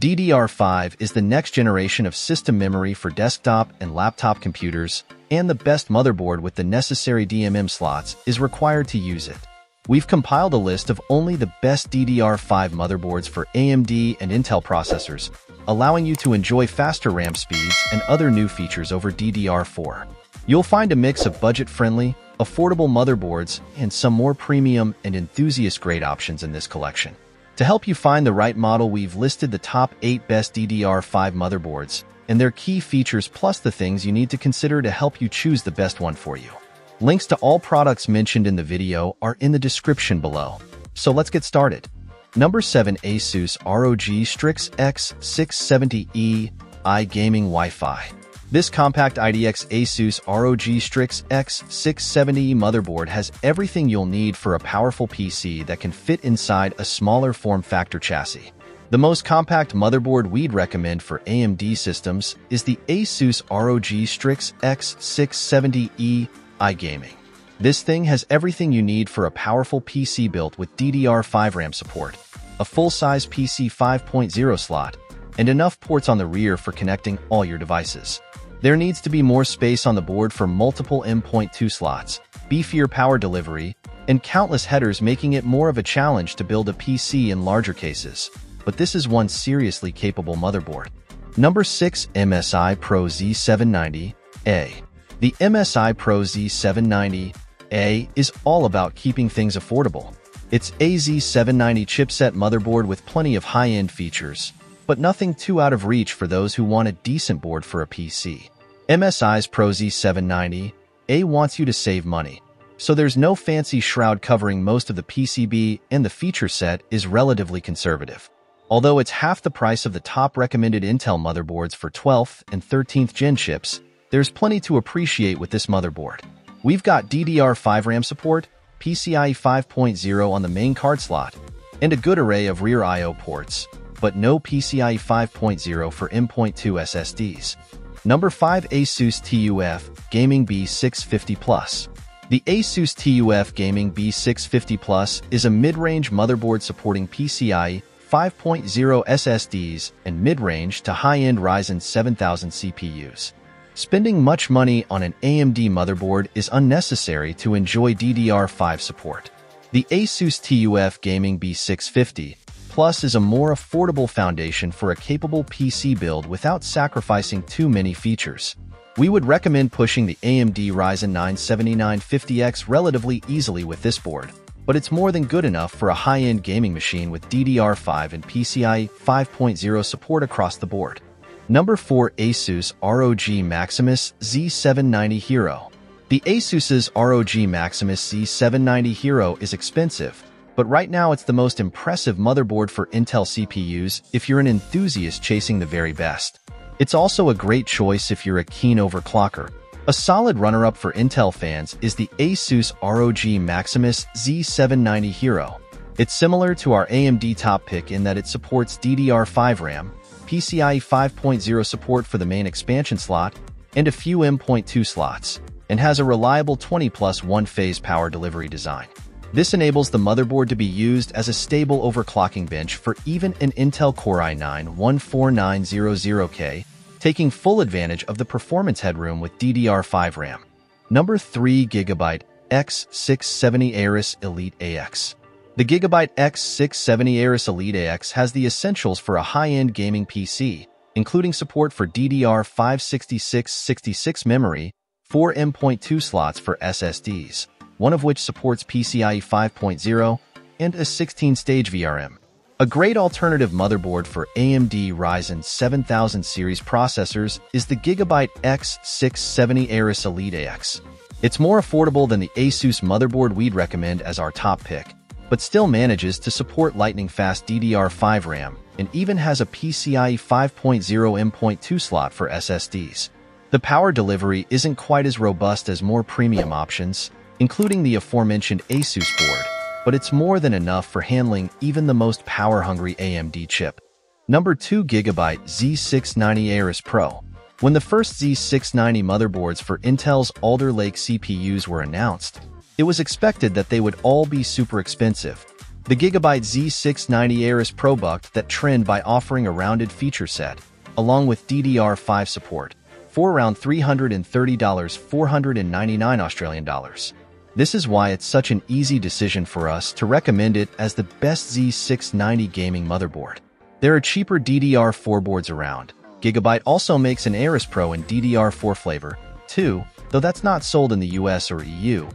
DDR5 is the next generation of system memory for desktop and laptop computers, and the best motherboard with the necessary DIMM slots is required to use it. We've compiled a list of only the best DDR5 motherboards for AMD and Intel processors, allowing you to enjoy faster RAM speeds and other new features over DDR4. You'll find a mix of budget-friendly, affordable motherboards and some more premium and enthusiast-grade options in this collection. To help you find the right model, we've listed the top 8 best DDR5 motherboards and their key features, plus the things you need to consider to help you choose the best one for you. Links to all products mentioned in the video are in the description below. So let's get started. Number 7, ASUS ROG Strix X670E-I Gaming Wi-Fi. This compact IDX ASUS ROG Strix X670E motherboard has everything you'll need for a powerful PC that can fit inside a smaller form factor chassis. The most compact motherboard we'd recommend for AMD systems is the ASUS ROG Strix X670E-I Gaming. This thing has everything you need for a powerful PC built with DDR5 RAM support, a full-size PC 5.0 slot, and enough ports on the rear for connecting all your devices. There needs to be more space on the board for multiple M.2 slots, beefier power delivery, and countless headers, making it more of a challenge to build a PC in larger cases. But this is one seriously capable motherboard. Number 6, MSI Pro Z790-A. The MSI Pro Z790-A is all about keeping things affordable. It's a Z790 chipset motherboard with plenty of high-end features, but nothing too out of reach for those who want a decent board for a PC. MSI's Pro Z790-A wants you to save money, so there's no fancy shroud covering most of the PCB, and the feature set is relatively conservative. Although it's half the price of the top recommended Intel motherboards for 12th and 13th gen chips, there's plenty to appreciate with this motherboard. We've got DDR5 RAM support, PCIe 5.0 on the main card slot, and a good array of rear I/O ports, but no PCIe 5.0 for M.2 SSDs. Number 5, ASUS TUF Gaming B650 Plus. The ASUS TUF Gaming B650 Plus is a mid-range motherboard supporting PCIe 5.0 SSDs and mid-range to high-end Ryzen 7000 CPUs. Spending much money on an AMD motherboard is unnecessary to enjoy DDR5 support. The ASUS TUF Gaming B650 Plus is a more affordable foundation for a capable PC build without sacrificing too many features. We would recommend pushing the AMD Ryzen 9 7950X relatively easily with this board, but it's more than good enough for a high-end gaming machine with DDR5 and PCIe 5.0 support across the board. Number 4, ASUS ROG Maximus Z790 Hero. The ASUS's ROG Maximus Z790 Hero is expensive, but right now it's the most impressive motherboard for Intel CPUs if you're an enthusiast chasing the very best. It's also a great choice if you're a keen overclocker. A solid runner-up for Intel fans is the ASUS ROG Maximus Z790 Hero. It's similar to our AMD top pick in that it supports DDR5 RAM, PCIe 5.0 support for the main expansion slot, and a few M.2 slots, and has a reliable 20+1-phase power delivery design. This enables the motherboard to be used as a stable overclocking bench for even an Intel Core i9-14900K, taking full advantage of the performance headroom with DDR5 RAM. Number 3, Gigabyte X670 Aorus Elite AX. The Gigabyte X670 Aorus Elite AX has the essentials for a high-end gaming PC, including support for DDR5 6666 memory, 4 M.2 slots for SSDs, one of which supports PCIe 5.0, and a 16-stage VRM. A great alternative motherboard for AMD Ryzen 7000 series processors is the Gigabyte X670 Aorus Elite AX. It's more affordable than the ASUS motherboard we'd recommend as our top pick, but still manages to support lightning-fast DDR5 RAM and even has a PCIe 5.0 M.2 slot for SSDs. The power delivery isn't quite as robust as more premium options, including the aforementioned ASUS board, but it's more than enough for handling even the most power-hungry AMD chip. Number 2, Gigabyte Z690 Aorus Pro. When the first Z690 motherboards for Intel's Alder Lake CPUs were announced, it was expected that they would all be super expensive, The Gigabyte Z690 Aorus Pro bucked that trend by offering a rounded feature set, along with DDR5 support, for around $330 (499 Australian dollars). This is why it's such an easy decision for us to recommend it as the best Z690 gaming motherboard. There are cheaper DDR4 boards around. Gigabyte also makes an Aorus Pro in DDR4 flavor, too, though that's not sold in the US or EU.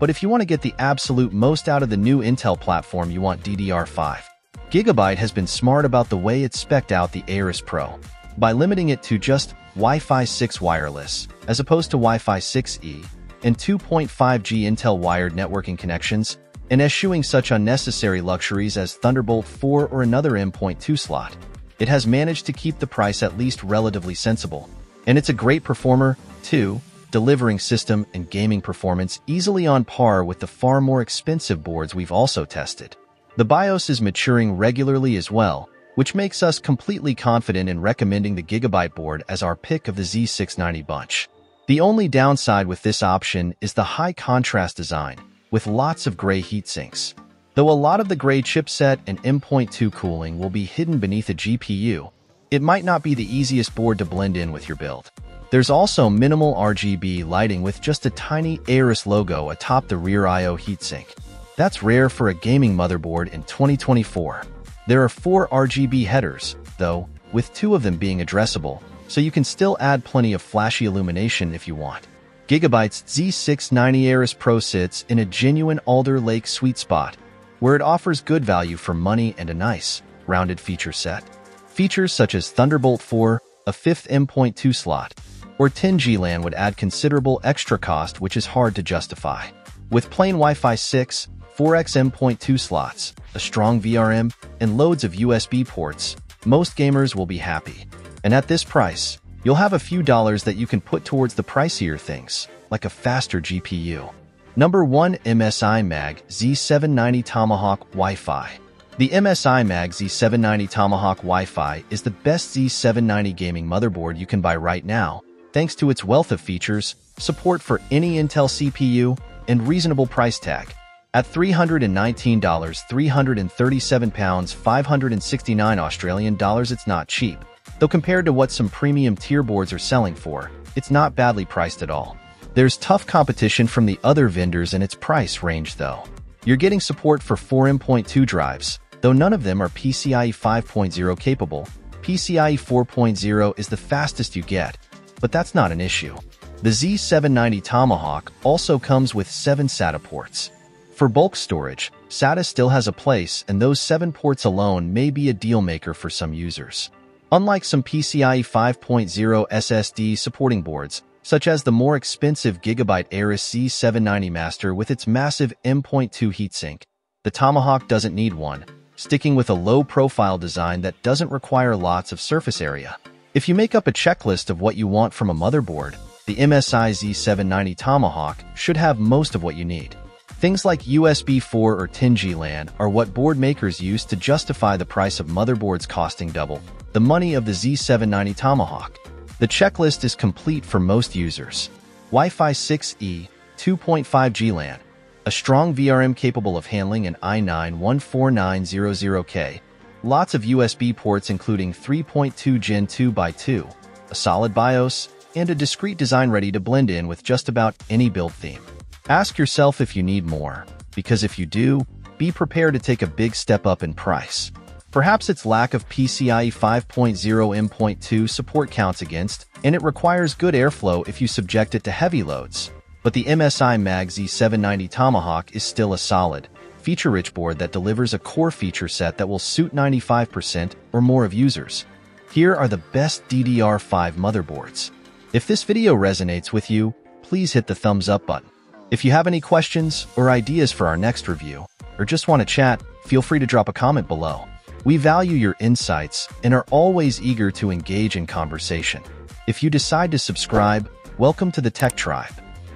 But if you want to get the absolute most out of the new Intel platform, you want DDR5. Gigabyte has been smart about the way it spec'd out the Aorus Pro, by limiting it to just Wi-Fi 6 wireless, as opposed to Wi-Fi 6E, and 2.5G Intel wired networking connections, and eschewing such unnecessary luxuries as Thunderbolt 4 or another M.2 slot. It has managed to keep the price at least relatively sensible, and it's a great performer, too, delivering system and gaming performance easily on par with the far more expensive boards we've also tested. The BIOS is maturing regularly as well, which makes us completely confident in recommending the Gigabyte board as our pick of the Z690 bunch. The only downside with this option is the high contrast design, with lots of gray heatsinks. Though a lot of the gray chipset and M.2 cooling will be hidden beneath a GPU, it might not be the easiest board to blend in with your build. There's also minimal RGB lighting with just a tiny Aorus logo atop the rear I/O heatsink. That's rare for a gaming motherboard in 2024. There are 4 RGB headers, though, with 2 of them being addressable, so you can still add plenty of flashy illumination if you want. Gigabyte's Z690 Aorus Pro sits in a genuine Alder Lake sweet spot, where it offers good value for money and a nice, rounded feature set. Features such as Thunderbolt 4, a 5th M.2 slot, or 10G LAN would add considerable extra cost, which is hard to justify. With plain Wi-Fi 6, 4x M.2 slots, a strong VRM, and loads of USB ports, most gamers will be happy. And at this price, you'll have a few dollars that you can put towards the pricier things, like a faster GPU. Number 1. MSI Mag Z790 Tomahawk Wi-Fi. The MSI Mag Z790 Tomahawk Wi-Fi is the best Z790 gaming motherboard you can buy right now, thanks to its wealth of features, support for any Intel CPU, and reasonable price tag. At $319, 337 pounds, 569 Australian dollars, it's not cheap, though compared to what some premium tier boards are selling for, it's not badly priced at all. There's tough competition from the other vendors in its price range though. You're getting support for 4 M.2 drives, though none of them are PCIe 5.0 capable. PCIe 4.0 is the fastest you get, but that's not an issue. The Z790 Tomahawk also comes with 7 SATA ports. For bulk storage, SATA still has a place, and those 7 ports alone may be a dealmaker for some users. Unlike some PCIe 5.0 SSD supporting boards, such as the more expensive Gigabyte Aorus Z790 Master with its massive M.2 heatsink, the Tomahawk doesn't need one, sticking with a low-profile design that doesn't require lots of surface area. If you make up a checklist of what you want from a motherboard, the MSI Z790 Tomahawk should have most of what you need. Things like USB 4 or 10G LAN are what board makers use to justify the price of motherboards costing double the money of the Z790 Tomahawk. The checklist is complete for most users. Wi-Fi 6E, 2.5G LAN, a strong VRM capable of handling an i9-14900K, lots of USB ports including 3.2 Gen 2x2, a solid BIOS, and a discrete design ready to blend in with just about any build theme. Ask yourself if you need more, because if you do, be prepared to take a big step up in price. Perhaps its lack of PCIe 5.0 M.2 support counts against, and it requires good airflow if you subject it to heavy loads. But the MSI Mag Z790 Tomahawk is still a solid, feature-rich board that delivers a core feature set that will suit 95% or more of users. Here are the best DDR5 motherboards. If this video resonates with you, please hit the thumbs up button. If you have any questions or ideas for our next review, or just want to chat, feel free to drop a comment below. We value your insights and are always eager to engage in conversation. If you decide to subscribe, welcome to the Tech Tribe.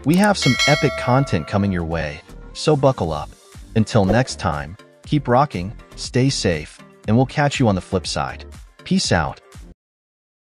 We have some epic content coming your way, so buckle up. Until next time, keep rocking, stay safe, and we'll catch you on the flip side. Peace out.